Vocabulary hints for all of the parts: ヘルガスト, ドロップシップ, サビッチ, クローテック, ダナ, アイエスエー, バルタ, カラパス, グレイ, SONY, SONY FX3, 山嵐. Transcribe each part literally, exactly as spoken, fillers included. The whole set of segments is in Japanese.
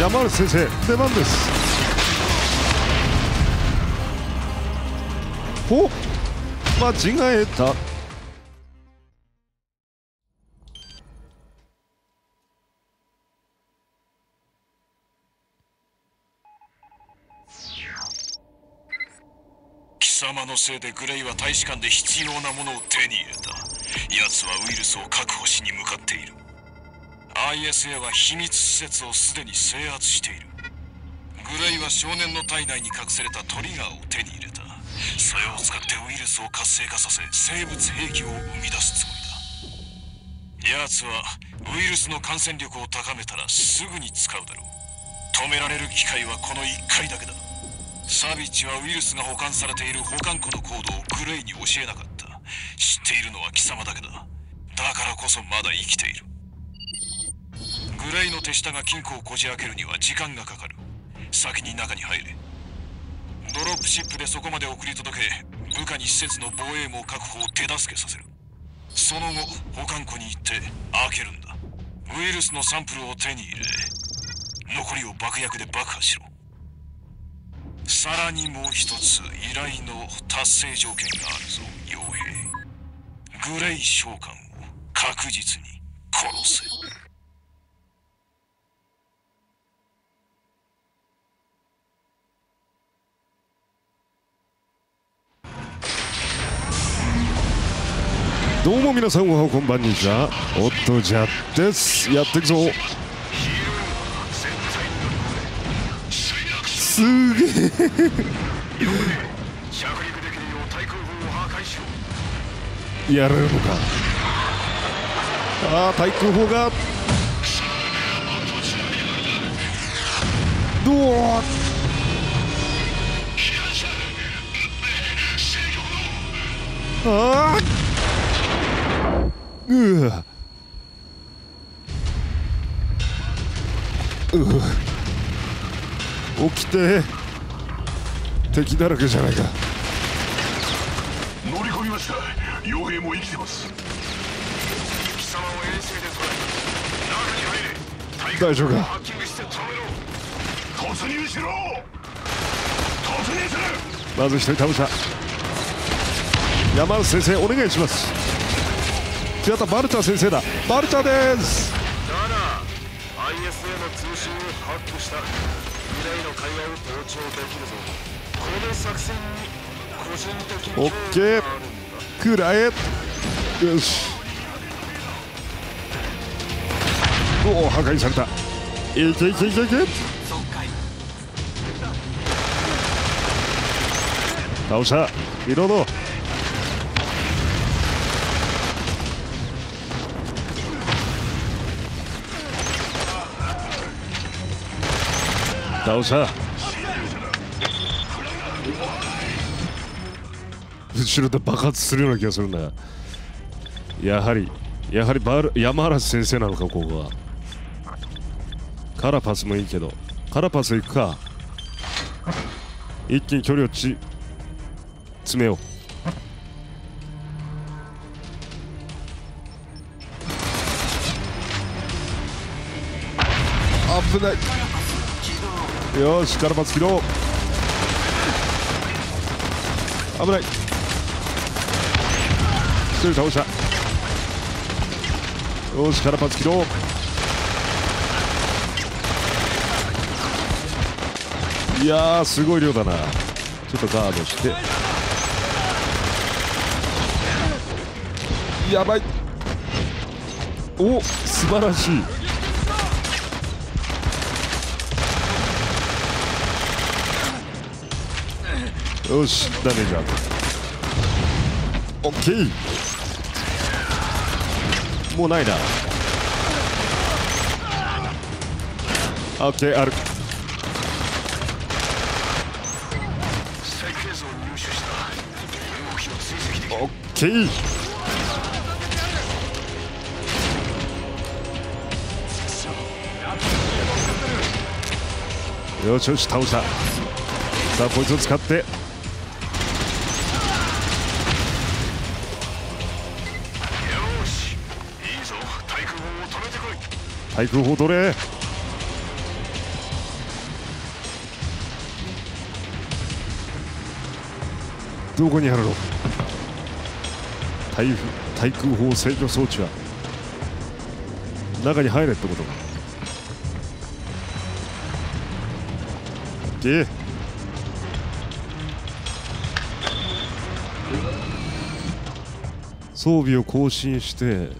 山内先生出番です。お、間違えた。貴様のせいでグレイは大使館で必要なものを手に入れた。奴はウイルスを確保しに向かっている。アイエスエー は秘密施設をすでに制圧している。グレイは少年の体内に隠されたトリガーを手に入れた。それを使ってウイルスを活性化させ、生物兵器を生み出すつもりだ。奴はウイルスの感染力を高めたらすぐに使うだろう。止められる機会はこのいっかいだけだ。サビッチはウイルスが保管されている保管庫のコードをグレイに教えなかった。知っているのは貴様だけだ。だからこそまだ生きている。グレイの手下が金庫をこじ開けるには時間がかかる。先に中に入れ。ドロップシップでそこまで送り届け、部下に施設の防衛網確保を手助けさせる。その後保管庫に行って開けるんだ。ウイルスのサンプルを手に入れ、残りを爆薬で爆破しろ。さらにもう一つ依頼の達成条件があるぞ、傭兵。グレイ将官を確実に殺せ。どうも皆さん、おはこんばんにちは。おっとじゃです。やっていくぞ。すげえやれるのか。ああ、対空砲がどうああうわうわ、起きて。敵だらけじゃないか。乗り込みました。傭兵も生きてます。貴様を衛星で捉え、中に入れ。大丈夫か。ハッキングして止めろ。突入しろ。突入する。まず一人倒した。山内先生、お願いします。やった、バルタ先生だ。バルタです。ダナ、 アイエスエー の通信をハックした。未来の会話を盗聴できるぞ。この作戦に個人的にオッケーくらえ。よし、おお、破壊された。いけいけいけいけ、倒した。リロード。倒した。後ろで爆発するような気がするな。やはりやはりバル山原先生なのか。ここはカラパスもいいけど、カラパス行くか。一気に距離をち詰めよう。危ない。よし、カラパス切ろう。危ない。一人倒した。よし、カラパス切ろう。いやー、すごい量だな。ちょっとガードして。やばい。お、素晴らしい。よし、ダメージアップ。オッケー、もうないな。オッケー、ある。オッケー、よしよし、倒した。さあ、こいつを使って対空砲取れ。どこにあるの。対空砲制御装置は中に入れってことか。で装備を更新して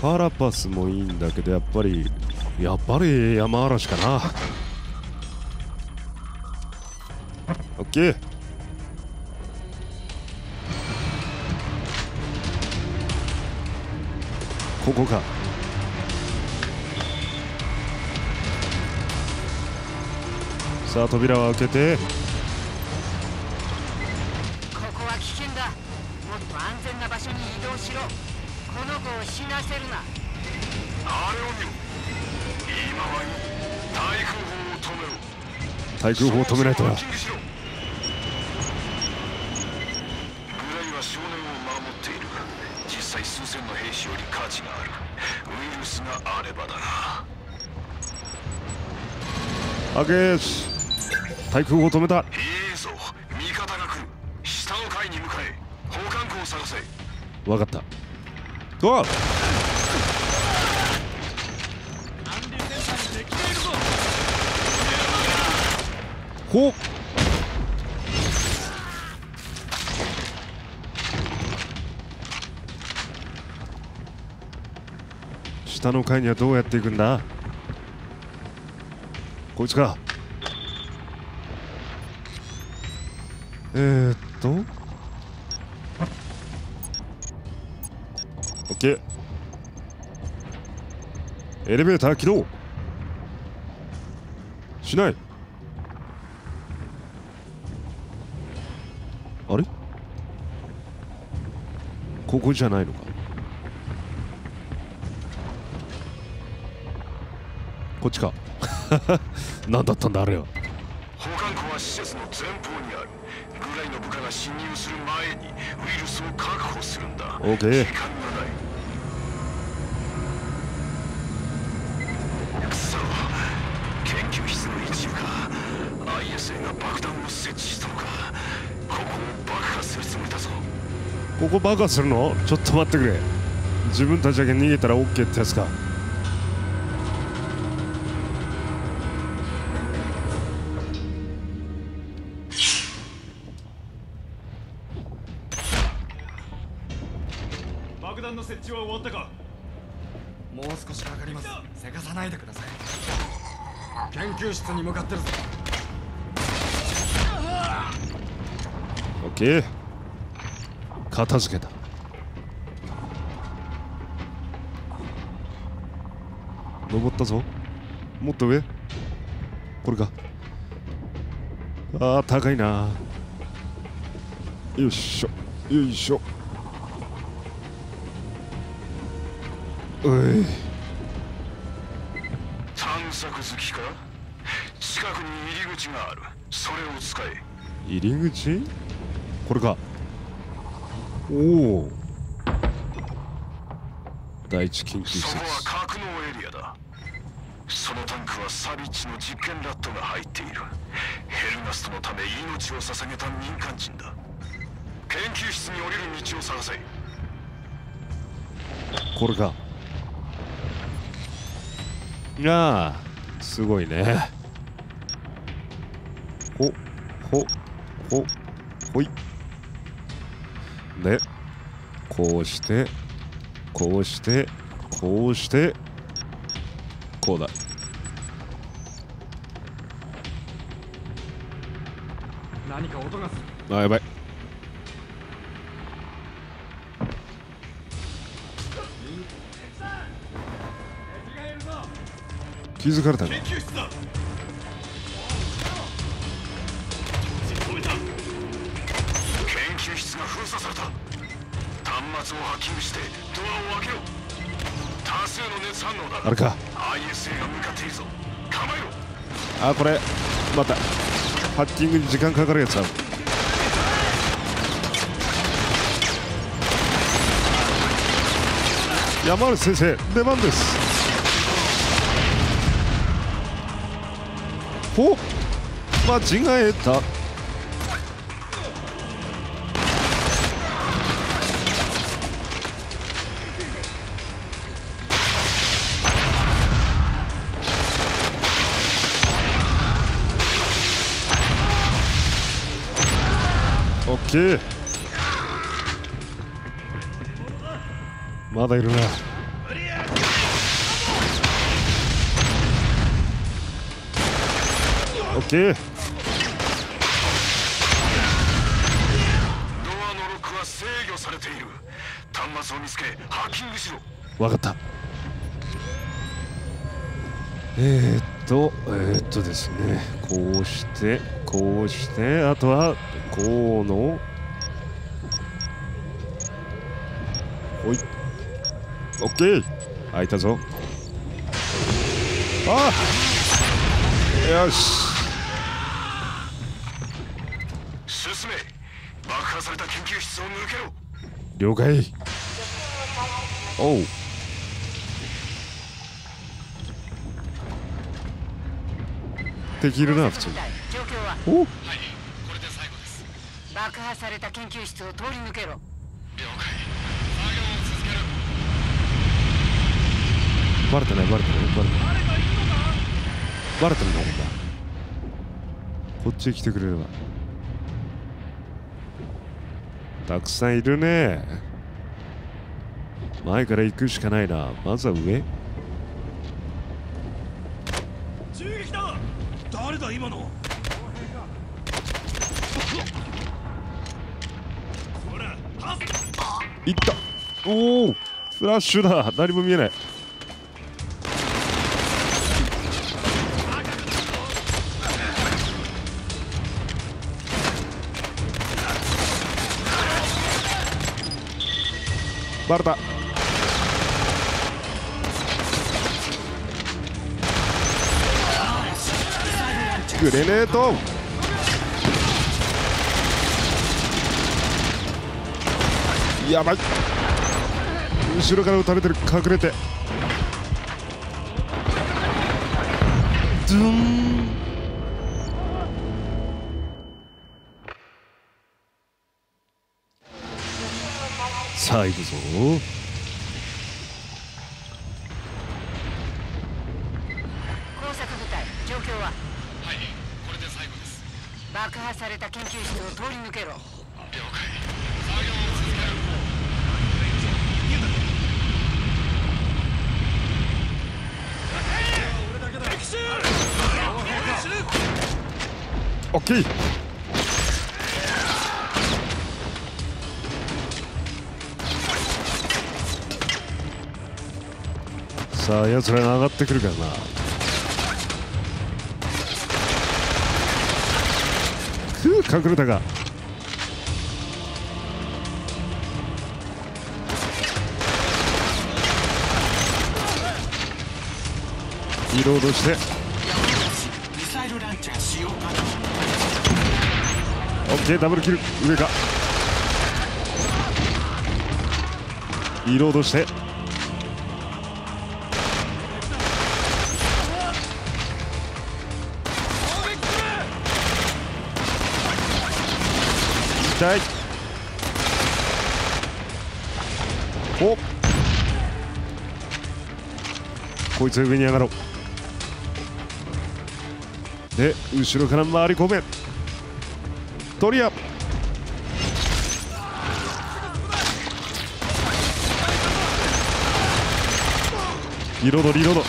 カラパスもいいんだけど、やっぱりやっぱり山嵐かな。オッケー。ここか。さあ扉を開けて。ここは危険だ。もっと安全な場所に移動しろ。この子を死なせるな。あれを見ろ。今はいい。対空砲を止めろ。対空砲を止めないとな。開けし、対空砲を止めた。いいぞ、味方が来る。下の階に向かえ。保管庫を探せ。分かった。ゴー。ほっ。下の階にはどうやって行くんだ。こいつか。えー、っとオッケー。エレベーター起動しない。あれ、ここじゃないのか。こっちか。何だったんだあれは。保管庫は施設の前方にある。グレイの部下が侵入する前にウイルスを確保するんだ。オーケー。時間がない。くそ、研究室の一部か。 アイエスエー が爆弾を設置したのか。ここを爆破するつもりだぞ。ここ爆破するの。ちょっと待ってくれ。自分たちだけ逃げたら オーケー ってやつか。に向かってるぞ。オッケー。片付けた。登ったぞ。もっと上。これか。ああ高いな。よいしょよいしょ。おい。探索好きか。近くに入り口がある。それを使え。入り口？これか。おお。第一緊急施設。そこは格納エリアだ。そのタンクはサビッチの実験ラットが入っている。ヘルガストのため命を捧げた民間人だ。研究室に降りる道を探せ。これか。ああ、すごいね。ほ、ほ、ほ、ほい。で、こうして、こうして、こうして、こうだ。何か音がする。あ、やばい。気づかれたね。端末をハッキングしてドアを開けろ。多数の熱反応だ。あれか。 アイエスエー が向かっているぞ。構えろ。あーこれまたハッキングに時間かかるやつだ。山内先生出番です。お、間違えた。球。まだいるな。オッケー。ドアのロックは制御されている。端末を見つけハッキングしろ。分かった。えー、っとえー、っとですね、こうしてこうして、あとはこうのおい、オッケー、開いたぞ。ああ、よし。進め。爆破された緊急室を抜けろ。了解。おう。敵いるな、普通に。おお。はい、これで最後です。爆破された研究室を通り抜けろ。了解。バレてない、バレてない、バレてない、バレてるのか。こっちへ来てくれれば。たくさんいるね。前から行くしかないな。まずは上。銃撃だ。誰だ今の。いった。おお、フラッシュだ。何も見えない。バレた。グレネート。やばい。後ろから撃たれてる。隠れて。ズン。さあ行くぞ。工作部隊、状況は。はい、これで最後です。爆破された研究室を通り抜けろ。了解。作業を続けろ。オッケー。さあ、やつらが上がってくるからな。ふう、隠れたか。リロードしてオッケー、ダブルキル。上か。リロードしてお、こいつは上に上がろう。で、後ろから回り込め。トリア。リロード、リロード。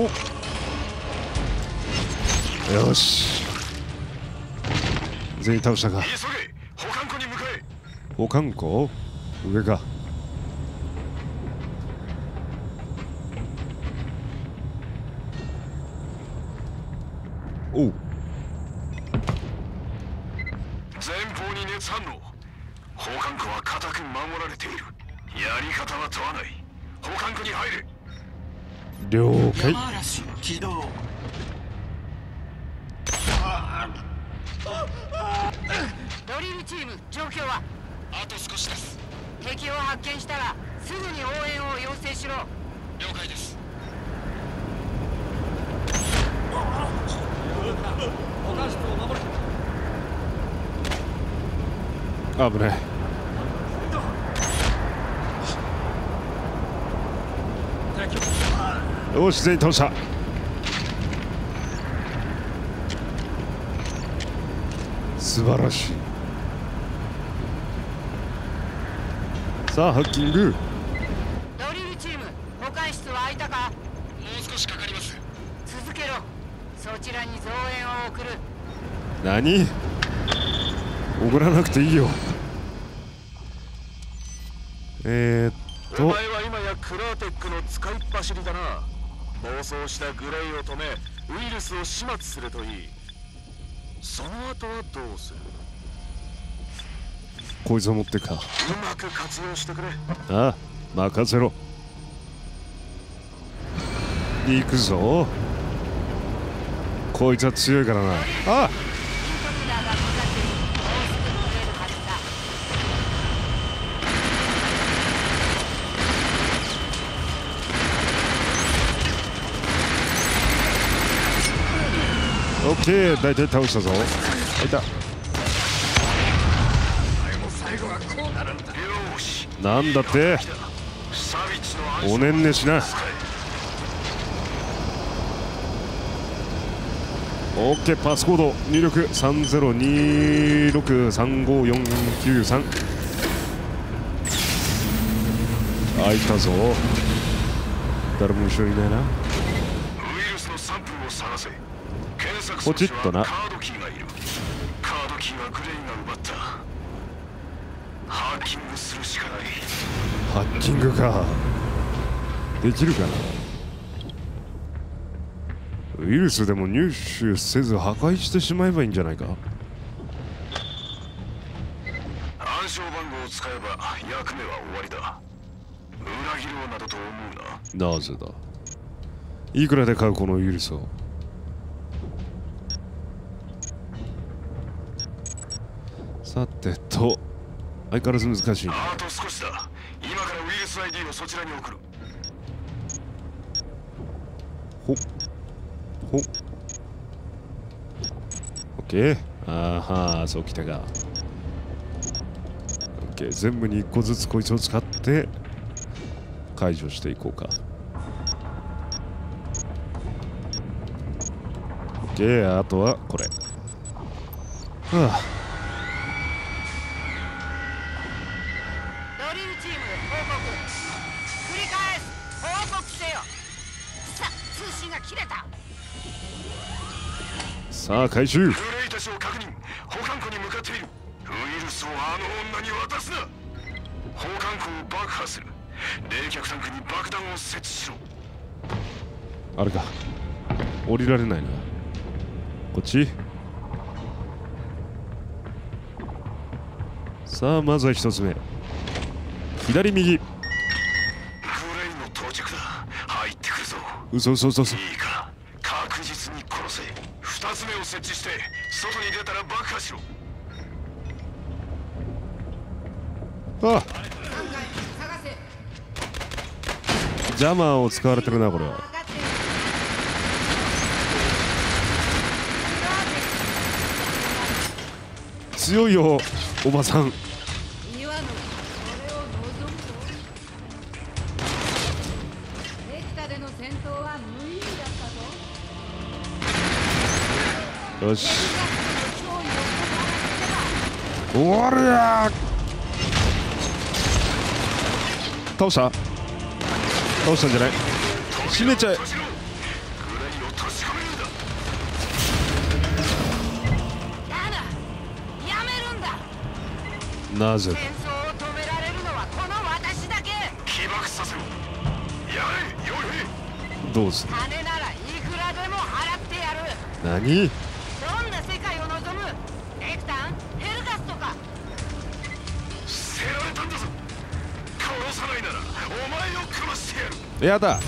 おっ、よし、全員倒したか。急げ、保管庫に向かえ。保管庫？上か。おう。前方に熱反応。保管庫は固く守られている。やり方は問わない。保管庫に入れ。了解。山嵐起動。ドリルチーム、状況は。あと少しです。敵を発見したらすぐに応援を要請しろ。了解です。保管室を守れ。危ない。よし、全員倒した。素晴らしい。さあハッキング。ドリルチーム、保管室は空いたか？もう少しかかります。続けろ。そちらに増援を送る。何？送らなくていいよ。えー、っとお前は今やクローテックの使いっ走りだな。暴走したグレイを止めウイルスを始末するといい。その後はどうする？こいつを持ってか。うまく活用してくれ。ああ、任せろ。行くぞ。こいつは強いからな。ああ、オッケー、大体倒したぞ。いた。なんだって。おねんねしな。オッケー、パスコード入力三ゼロ二六三五四九三。あ、いたぞ。誰も後ろいないな。ポチッとな。カードキーがいる。カードキーはグレイが奪った。ハッキングするしかない。ハッキングか。できるかな。ウイルスでも入手せず破壊してしまえばいいんじゃないか。暗証番号を使えば役目は終わりだ。裏切ろうなどと思うな。なぜだ。いくらで買うこのウイルスを。さてと、相変わらず難しい。あと少しだ。今からウイルス アイディー をそちらに送る。ほっほっ。オッケー。あはー、そうきたか。オッケー、全部にいっこずつこいつを使って解除していこうか。オッケー、あとはこれ。はあ。さあ回収。グレイたちを確認。保管庫に向かっている。ウイルスをあの女に渡すな。保管庫を爆破する。冷却タンクに爆弾を設置しろ。あれか、降りられないな。こっち。さあまずは一つ目、左右。グレイの到着だ。入ってくるぞ。嘘嘘嘘嘘。いいか、確実に殺せ。二つ目を設置して外に出たら爆破しろ。あっ、ジャマーを使われてるなこれは。強いよおばさん。よし、終わりや。倒した倒したんじゃない。閉めちゃえ。なぜどうする。何、やだ。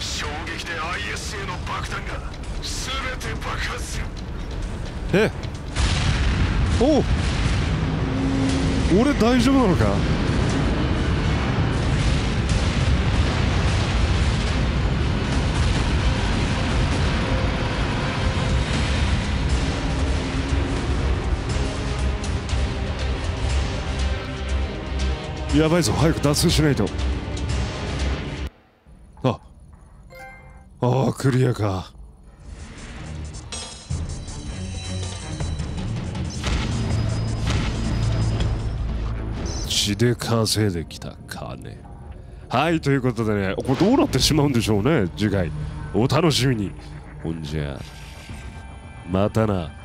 衝撃で アイエスエー の爆弾がすべて爆発する。え、おお、俺大丈夫なのか。やばいぞ、早く脱出しないと。ああ、クリアか。血で稼いできた金。はい、ということでね、これどうなってしまうんでしょうね、次回。お楽しみに。ほんじゃ、またな。